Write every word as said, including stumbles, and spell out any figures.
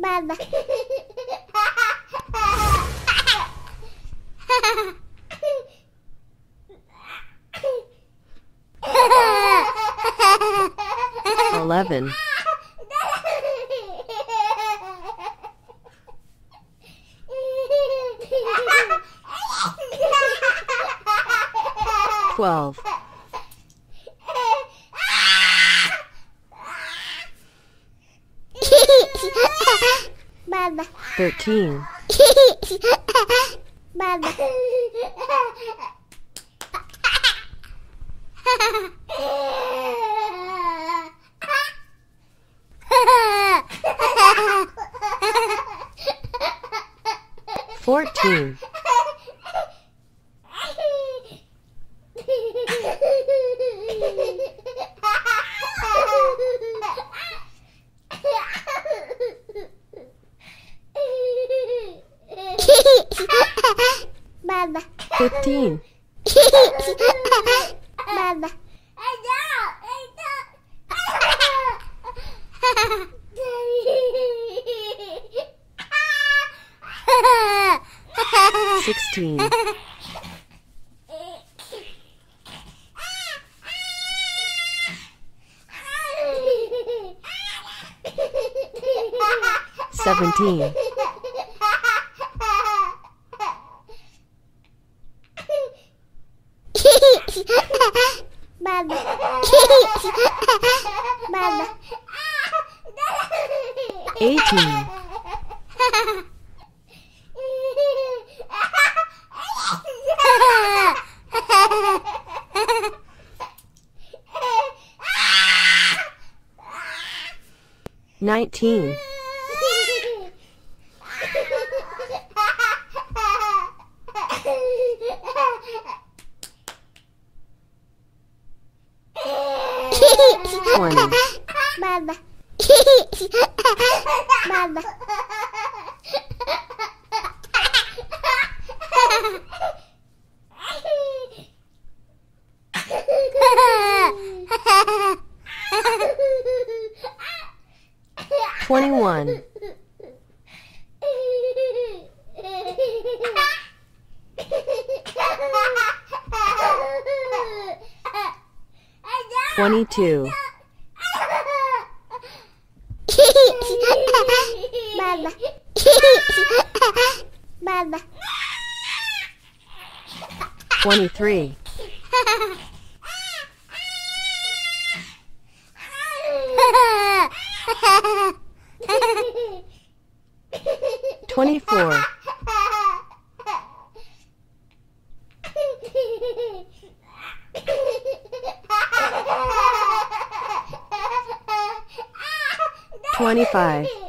Baba. Eleven. Twelve. Baba. Thirteen. Baba. Fourteen. Baba. Fifteen. Baba. Sixteen. Seventeen. Baba. Baba. Eighteen. Nineteen. Twenty. Baba. Baba. Twenty-one. Twenty-two. Baba. Baba. Twenty-three. Twenty-four. Twenty-five.